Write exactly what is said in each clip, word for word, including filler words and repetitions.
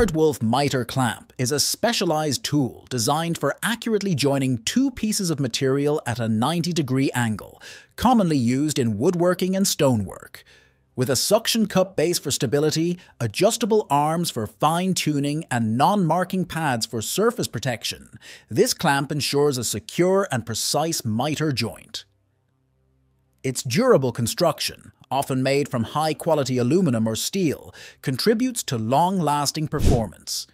Aardwolf Mitre Clamp is a specialized tool designed for accurately joining two pieces of material at a ninety degree angle, commonly used in woodworking and stonework. With a suction cup base for stability, adjustable arms for fine-tuning, and non-marking pads for surface protection, this clamp ensures a secure and precise miter joint. Its durable construction, often made from high-quality aluminum or steel, contributes to long-lasting performance.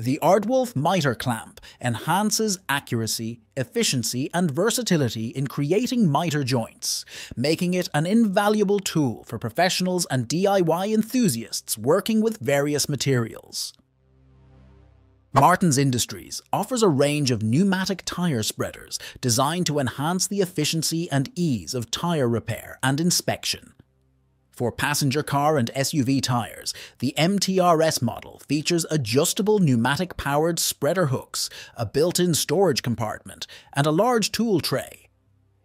The Aardwolf Mitre Clamp enhances accuracy, efficiency, and versatility in creating miter joints, making it an invaluable tool for professionals and D I Y enthusiasts working with various materials. Martin's Industries offers a range of pneumatic tire spreaders designed to enhance the efficiency and ease of tire repair and inspection. For passenger car and S U V tires, the M T R S model features adjustable pneumatic-powered spreader hooks, a built-in storage compartment, and a large tool tray.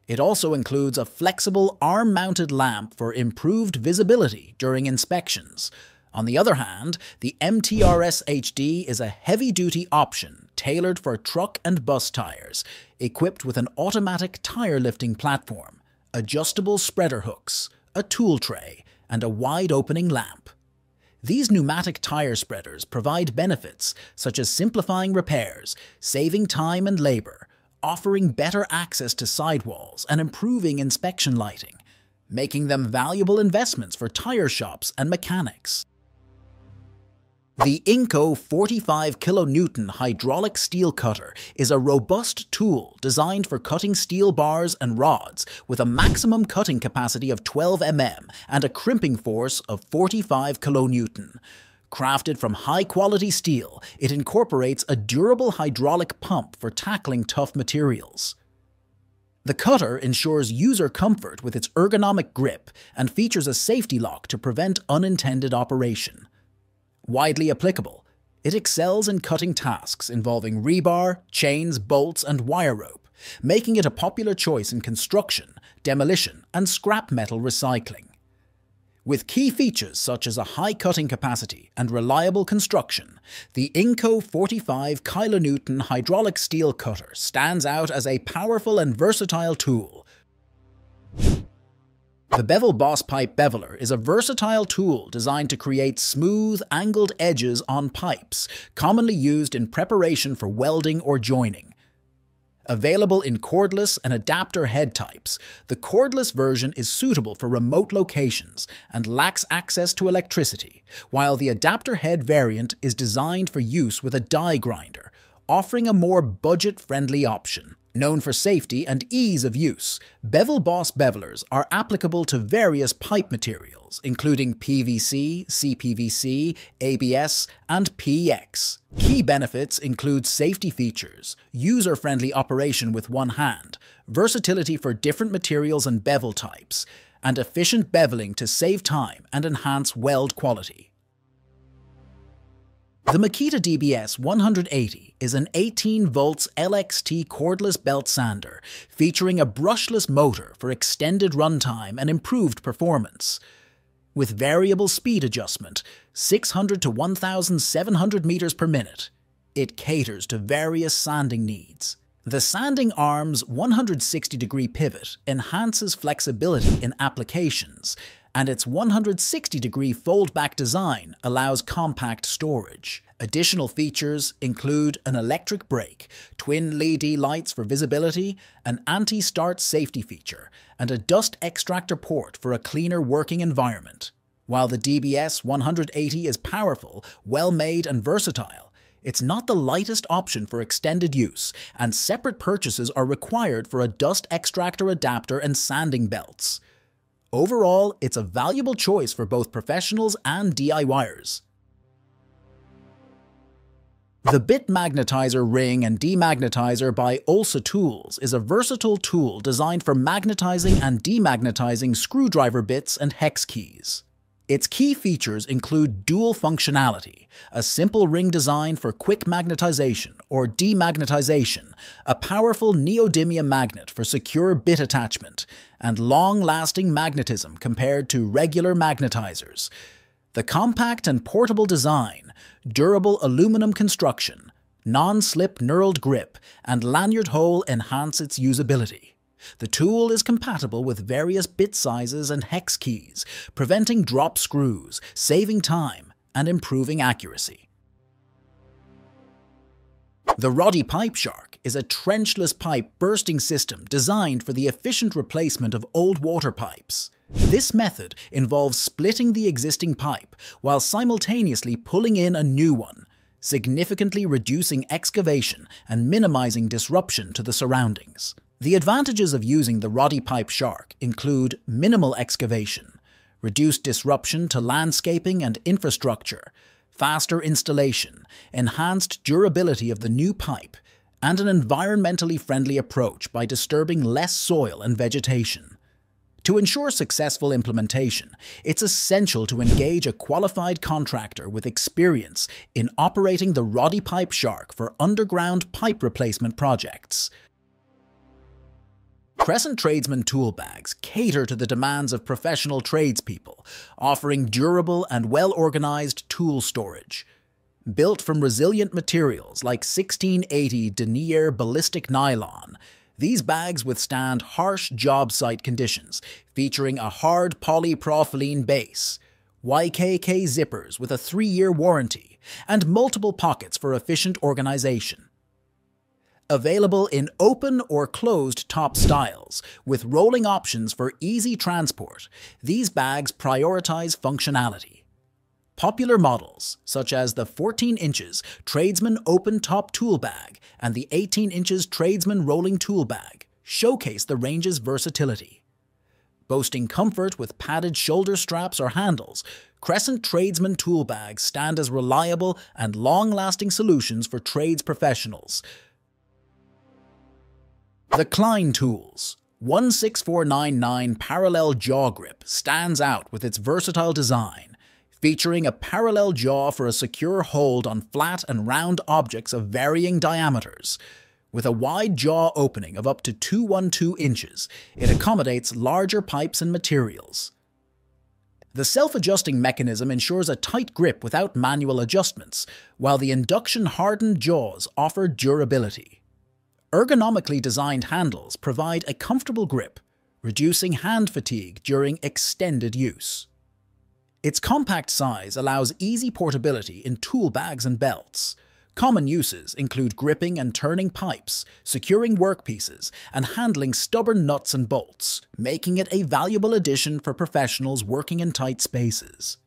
It also includes a flexible arm-mounted lamp for improved visibility during inspections. On the other hand, the M T R S H D is a heavy-duty option tailored for truck and bus tires, equipped with an automatic tire lifting platform, adjustable spreader hooks, a tool tray, and a wide-opening lamp. These pneumatic tire spreaders provide benefits such as simplifying repairs, saving time and labor, offering better access to sidewalls, and improving inspection lighting, making them valuable investments for tire shops and mechanics. The Ingco forty-five kilonewton hydraulic steel cutter is a robust tool designed for cutting steel bars and rods with a maximum cutting capacity of twelve millimeters and a crimping force of forty-five kilonewton. Crafted from high-quality steel, it incorporates a durable hydraulic pump for tackling tough materials. The cutter ensures user comfort with its ergonomic grip and features a safety lock to prevent unintended operation. Widely applicable, it excels in cutting tasks involving rebar, chains, bolts, and wire rope, making it a popular choice in construction, demolition, and scrap metal recycling. With key features such as a high cutting capacity and reliable construction, the Ingco forty-five kilonewton hydraulic steel cutter stands out as a powerful and versatile tool. The Bevel Boss Pipe Beveler is a versatile tool designed to create smooth, angled edges on pipes, commonly used in preparation for welding or joining. Available in cordless and adapter head types, the cordless version is suitable for remote locations and lacks access to electricity, while the adapter head variant is designed for use with a die grinder, offering a more budget-friendly option. Known for safety and ease of use, Bevel Boss bevelers are applicable to various pipe materials, including P V C, C P V C, A B S, and P E X. Key benefits include safety features, user-friendly operation with one hand, versatility for different materials and bevel types, and efficient beveling to save time and enhance weld quality. The Makita D B S one eighty is an eighteen volts L X T cordless belt sander featuring a brushless motor for extended runtime and improved performance. With variable speed adjustment, six hundred to one thousand seven hundred meters per minute, it caters to various sanding needs. The sanding arm's one hundred sixty degree pivot enhances flexibility in applications, and its one hundred sixty degree fold-back design allows compact storage. Additional features include an electric brake, twin L E D lights for visibility, an anti-start safety feature, and a dust extractor port for a cleaner working environment. While the D B S one eighty is powerful, well-made, and versatile, it's not the lightest option for extended use, and separate purchases are required for a dust extractor adapter and sanding belts. Overall, it's a valuable choice for both professionals and D I Y ers. The Bit Magnetizer Ring and Demagnetizer by Olsa Tools is a versatile tool designed for magnetizing and demagnetizing screwdriver bits and hex keys. Its key features include dual functionality, a simple ring design for quick magnetization or demagnetization, a powerful neodymium magnet for secure bit attachment, and long-lasting magnetism compared to regular magnetizers. The compact and portable design, durable aluminum construction, non-slip knurled grip, and lanyard hole enhance its usability. The tool is compatible with various bit sizes and hex keys, preventing drop screws, saving time, and improving accuracy. The Roddie Pipe Shark is a trenchless pipe bursting system designed for the efficient replacement of old water pipes. This method involves splitting the existing pipe while simultaneously pulling in a new one, significantly reducing excavation and minimizing disruption to the surroundings. The advantages of using the Roddie Pipe Shark include minimal excavation, reduced disruption to landscaping and infrastructure, faster installation, enhanced durability of the new pipe, and an environmentally friendly approach by disturbing less soil and vegetation. To ensure successful implementation, it's essential to engage a qualified contractor with experience in operating the Roddie Pipe Shark for underground pipe replacement projects. Crescent Tradesman tool bags cater to the demands of professional tradespeople, offering durable and well-organized tool storage. Built from resilient materials like sixteen eighty denier ballistic nylon, these bags withstand harsh job site conditions, featuring a hard polypropylene base, Y K K zippers with a three-year warranty, and multiple pockets for efficient organization. Available in open or closed top styles, with rolling options for easy transport, these bags prioritize functionality. Popular models, such as the fourteen inches Tradesman Open Top Tool Bag and the eighteen inches Tradesman Rolling Tool Bag, showcase the range's versatility. Boasting comfort with padded shoulder straps or handles, Crescent Tradesman tool bags stand as reliable and long-lasting solutions for trades professionals. The Klein Tools one six four nine nine Parallel Jaw Grip stands out with its versatile design, featuring a parallel jaw for a secure hold on flat and round objects of varying diameters. With a wide jaw opening of up to two hundred twelve inches, it accommodates larger pipes and materials. The self-adjusting mechanism ensures a tight grip without manual adjustments, while the induction-hardened jaws offer durability. Ergonomically designed handles provide a comfortable grip, reducing hand fatigue during extended use. Its compact size allows easy portability in tool bags and belts. Common uses include gripping and turning pipes, securing workpieces, and handling stubborn nuts and bolts, making it a valuable addition for professionals working in tight spaces.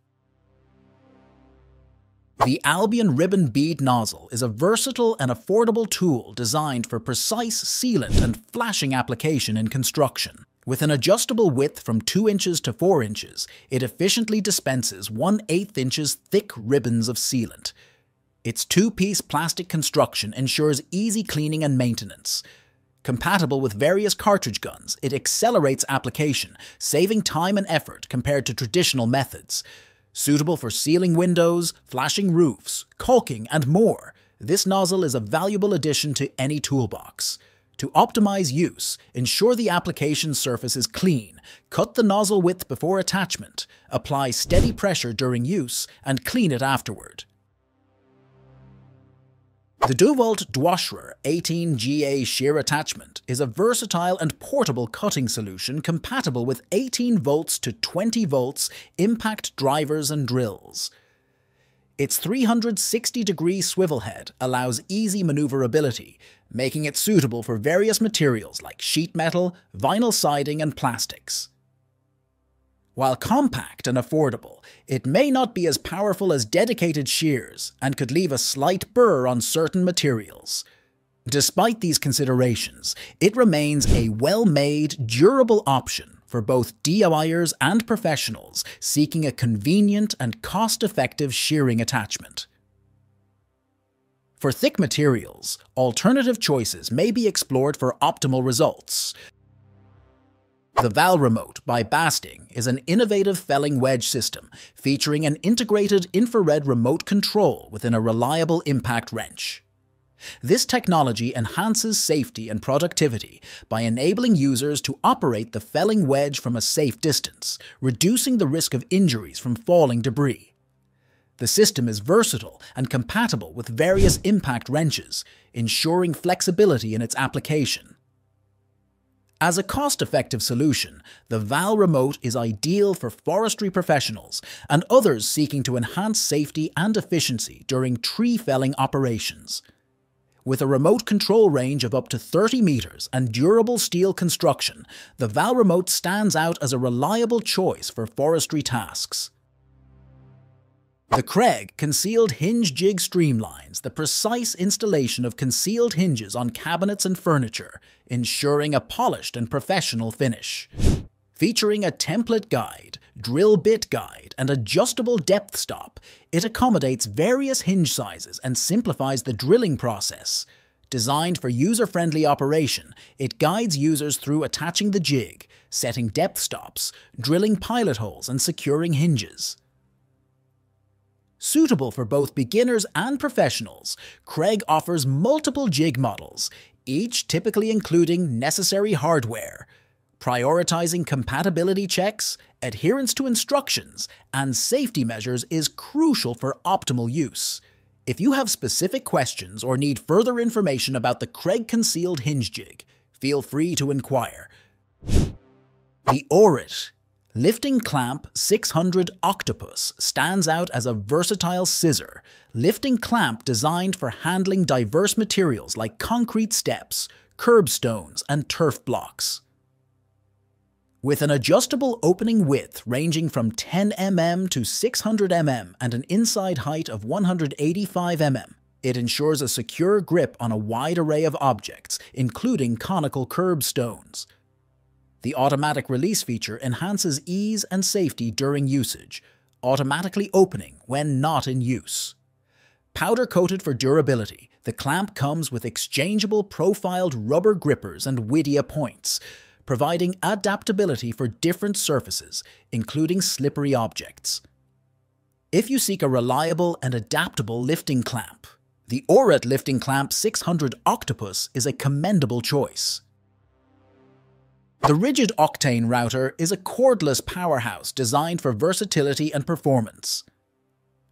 The Albion Ribbon Bead Nozzle is a versatile and affordable tool designed for precise sealant and flashing application in construction. With an adjustable width from two inches to four inches, it efficiently dispenses one eighth inches thick ribbons of sealant. Its two-piece plastic construction ensures easy cleaning and maintenance. Compatible with various cartridge guns, it accelerates application, saving time and effort compared to traditional methods. Suitable for sealing windows, flashing roofs, caulking, and more, this nozzle is a valuable addition to any toolbox. To optimize use, ensure the application surface is clean, cut the nozzle width before attachment, apply steady pressure during use, and clean it afterward. The DeWalt DWASHRIR eighteen G A Shear Attachment is a versatile and portable cutting solution compatible with eighteen volts to twenty volts impact drivers and drills. Its three hundred sixty degree swivel head allows easy maneuverability, making it suitable for various materials like sheet metal, vinyl siding, and plastics. While compact and affordable, it may not be as powerful as dedicated shears and could leave a slight burr on certain materials. Despite these considerations, it remains a well-made, durable option for both DIYers and professionals seeking a convenient and cost-effective shearing attachment. For thick materials, alternative choices may be explored for optimal results. The ValRemote by BaSt-Ing is an innovative felling wedge system featuring an integrated infrared remote control within a reliable impact wrench. This technology enhances safety and productivity by enabling users to operate the felling wedge from a safe distance, reducing the risk of injuries from falling debris. The system is versatile and compatible with various impact wrenches, ensuring flexibility in its application. As a cost-effective solution, the ValRemote is ideal for forestry professionals and others seeking to enhance safety and efficiency during tree felling operations. With a remote control range of up to thirty meters and durable steel construction, the ValRemote stands out as a reliable choice for forestry tasks. The Kreg Concealed Hinge Jig streamlines the precise installation of concealed hinges on cabinets and furniture, ensuring a polished and professional finish. Featuring a template guide, drill bit guide, and adjustable depth stop, it accommodates various hinge sizes and simplifies the drilling process. Designed for user-friendly operation, it guides users through attaching the jig, setting depth stops, drilling pilot holes, and securing hinges. Suitable for both beginners and professionals, Kreg offers multiple jig models, each typically including necessary hardware. Prioritizing compatibility checks, adherence to instructions, and safety measures is crucial for optimal use. If you have specific questions or need further information about the Kreg Concealed Hinge Jig, feel free to inquire. The Orit Lifting Clamp six hundred Octopus stands out as a versatile scissor, lifting clamp designed for handling diverse materials like concrete steps, curb stones, and turf blocks. With an adjustable opening width ranging from ten millimeters to six hundred millimeters and an inside height of one hundred eighty-five millimeters, it ensures a secure grip on a wide array of objects, including conical curb stones. The automatic release feature enhances ease and safety during usage, automatically opening when not in use. Powder-coated for durability, the clamp comes with exchangeable profiled rubber grippers and Whittier points, providing adaptability for different surfaces, including slippery objects. If you seek a reliable and adaptable lifting clamp, the Orit Lifting Clamp six hundred Octopus is a commendable choice. The RIDGID Octane router is a cordless powerhouse designed for versatility and performance.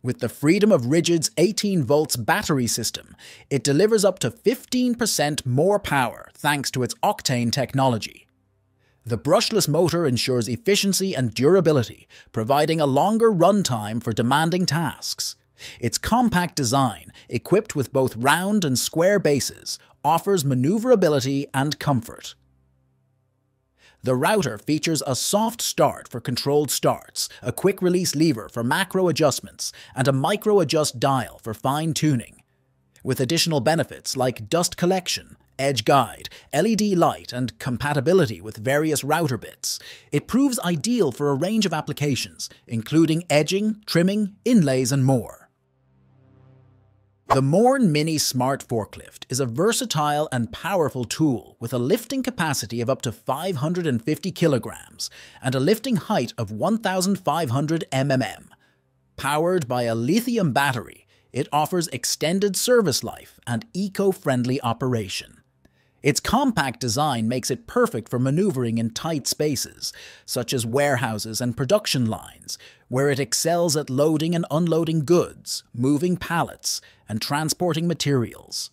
With the freedom of RIDGID's eighteen volts battery system, it delivers up to fifteen percent more power thanks to its Octane technology. The brushless motor ensures efficiency and durability, providing a longer runtime for demanding tasks. Its compact design, equipped with both round and square bases, offers maneuverability and comfort. The router features a soft start for controlled starts, a quick release lever for macro adjustments, and a micro adjust dial for fine tuning. With additional benefits like dust collection, edge guide, L E D light, and compatibility with various router bits, it proves ideal for a range of applications, including edging, trimming, inlays, and more. The Morn Mini Smart Forklift is a versatile and powerful tool with a lifting capacity of up to five hundred fifty kilograms and a lifting height of one thousand five hundred millimeters. Powered by a lithium battery, it offers extended service life and eco-friendly operation. Its compact design makes it perfect for maneuvering in tight spaces, such as warehouses and production lines, where it excels at loading and unloading goods, moving pallets, and transporting materials.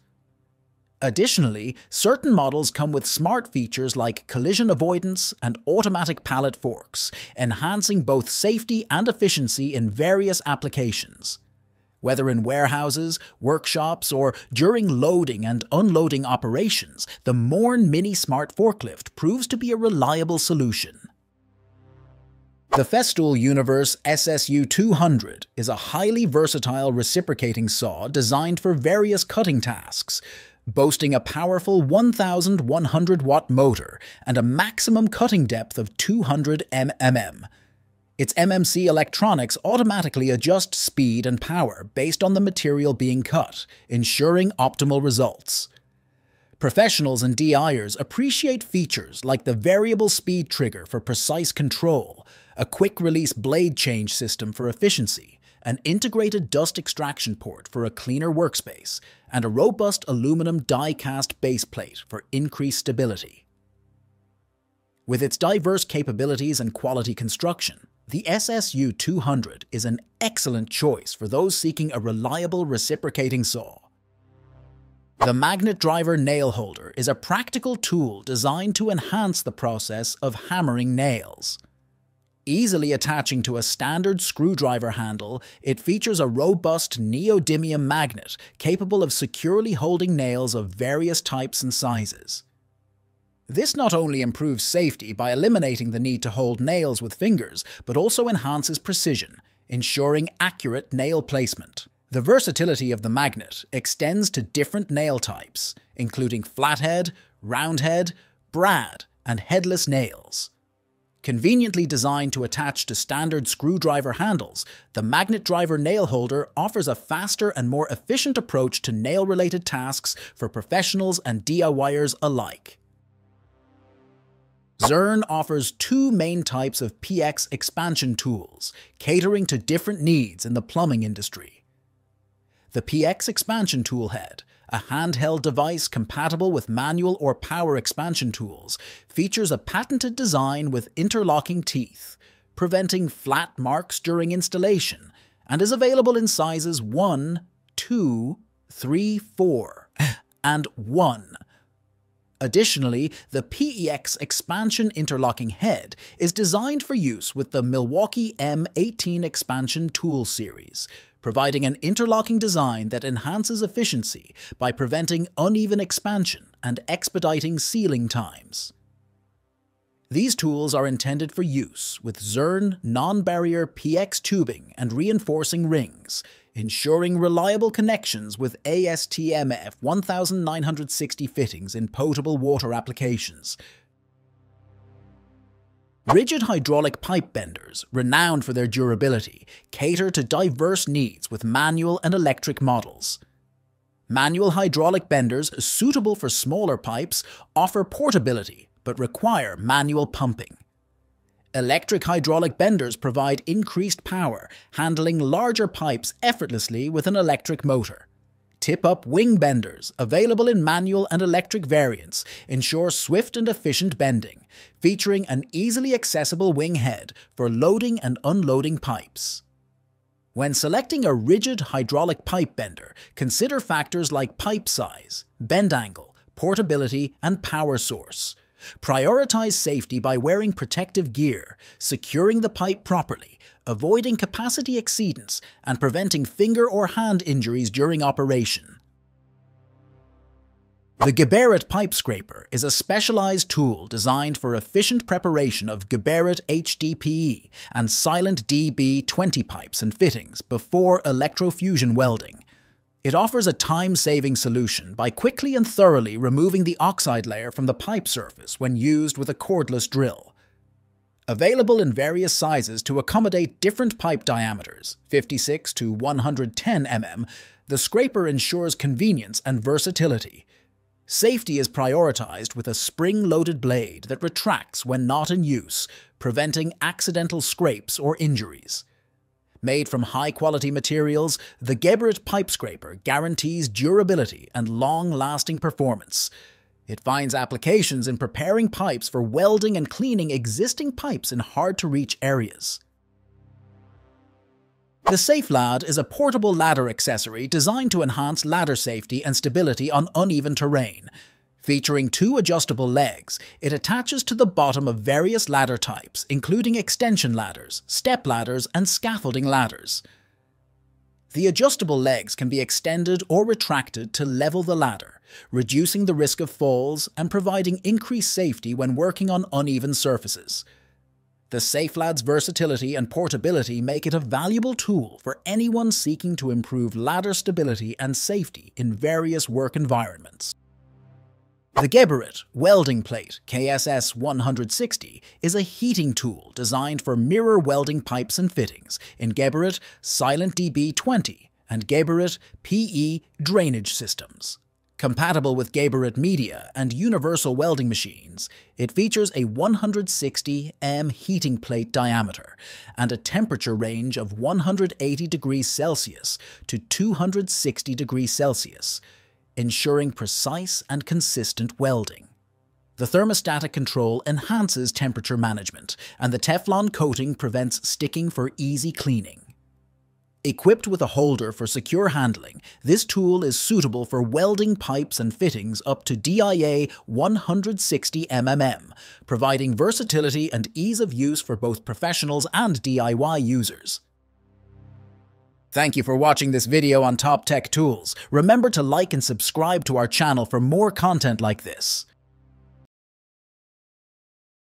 Additionally, certain models come with smart features like collision avoidance and automatic pallet forks, enhancing both safety and efficiency in various applications. Whether in warehouses, workshops, or during loading and unloading operations, the Morn Mini Smart Forklift proves to be a reliable solution. The Festool Universe S S U two hundred is a highly versatile reciprocating saw designed for various cutting tasks, boasting a powerful one thousand one hundred watt motor and a maximum cutting depth of two hundred millimeters. Its M M C electronics automatically adjust speed and power based on the material being cut, ensuring optimal results. Professionals and DIers appreciate features like the variable speed trigger for precise control, a quick-release blade change system for efficiency, an integrated dust extraction port for a cleaner workspace, and a robust aluminum die-cast base plate for increased stability. With its diverse capabilities and quality construction, the S S U two hundred is an excellent choice for those seeking a reliable reciprocating saw. The MAGNETDRIVER nail holder is a practical tool designed to enhance the process of hammering nails. Easily attaching to a standard screwdriver handle, it features a robust neodymium magnet capable of securely holding nails of various types and sizes. This not only improves safety by eliminating the need to hold nails with fingers, but also enhances precision, ensuring accurate nail placement. The versatility of the magnet extends to different nail types, including flathead, roundhead, brad, and headless nails. Conveniently designed to attach to standard screwdriver handles, the MAGNETDRIVER nail holder offers a faster and more efficient approach to nail-related tasks for professionals and D I Y ers alike. Zurn offers two main types of P E X expansion tools, catering to different needs in the plumbing industry. The P E X expansion tool head, a handheld device compatible with manual or power expansion tools, features a patented design with interlocking teeth, preventing flat marks during installation, and is available in sizes one, two, three, four, and one. Additionally, the P E X expansion interlocking head is designed for use with the Milwaukee M eighteen expansion tool series, providing an interlocking design that enhances efficiency by preventing uneven expansion and expediting sealing times. These tools are intended for use with Zurn non-barrier P E X tubing and reinforcing rings, ensuring reliable connections with A S T M F nineteen sixty fittings in potable water applications. RIDGID hydraulic pipe benders, renowned for their durability, cater to diverse needs with manual and electric models. Manual hydraulic benders suitable for smaller pipes offer portability but require manual pumping. Electric hydraulic benders provide increased power, handling larger pipes effortlessly with an electric motor. Tip-up wing benders, available in manual and electric variants, ensure swift and efficient bending, featuring an easily accessible wing head for loading and unloading pipes. When selecting a RIDGID hydraulic pipe bender, consider factors like pipe size, bend angle, portability, and power source. Prioritize safety by wearing protective gear, securing the pipe properly, avoiding capacity exceedance, and preventing finger or hand injuries during operation. The Geberit Pipe Scraper is a specialized tool designed for efficient preparation of Geberit H D P E and Silent D B twenty pipes and fittings before electrofusion welding. It offers a time-saving solution by quickly and thoroughly removing the oxide layer from the pipe surface when used with a cordless drill. Available in various sizes to accommodate different pipe diameters, fifty-six to one hundred ten millimeters, the scraper ensures convenience and versatility. Safety is prioritized with a spring-loaded blade that retracts when not in use, preventing accidental scrapes or injuries. Made from high-quality materials, the Geberit Pipe Scraper guarantees durability and long-lasting performance. It finds applications in preparing pipes for welding and cleaning existing pipes in hard-to-reach areas. The SafeLad is a portable ladder accessory designed to enhance ladder safety and stability on uneven terrain. Featuring two adjustable legs, it attaches to the bottom of various ladder types, including extension ladders, step ladders, and scaffolding ladders. The adjustable legs can be extended or retracted to level the ladder, reducing the risk of falls and providing increased safety when working on uneven surfaces. The SafeLad's versatility and portability make it a valuable tool for anyone seeking to improve ladder stability and safety in various work environments. The Geberit Welding Plate K S S one sixty is a heating tool designed for mirror welding pipes and fittings in Geberit Silent D B twenty and Geberit P E drainage systems. Compatible with Geberit Media and Universal Welding Machines, it features a one hundred sixty millimeter heating plate diameter and a temperature range of one hundred eighty degrees Celsius to two hundred sixty degrees Celsius, ensuring precise and consistent welding. The thermostatic control enhances temperature management, and the Teflon coating prevents sticking for easy cleaning. Equipped with a holder for secure handling, this tool is suitable for welding pipes and fittings up to D I A one hundred sixty millimeters, providing versatility and ease of use for both professionals and D I Y users. Thank you for watching this video on Top Tech Tools. Remember to like and subscribe to our channel for more content like this.